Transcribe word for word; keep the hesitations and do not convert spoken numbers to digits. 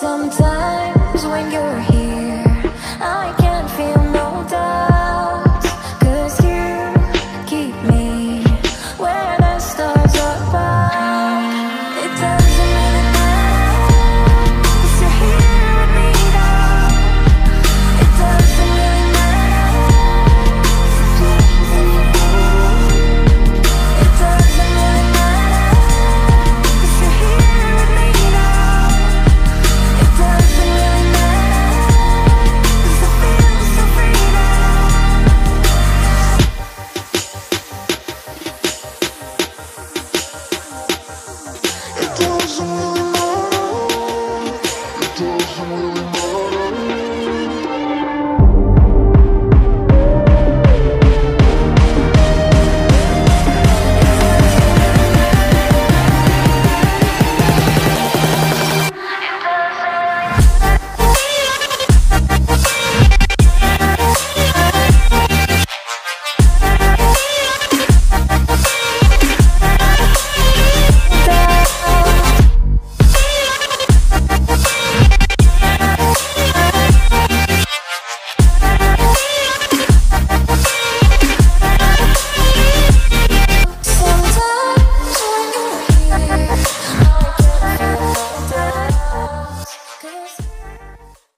Sometimes when you're here, I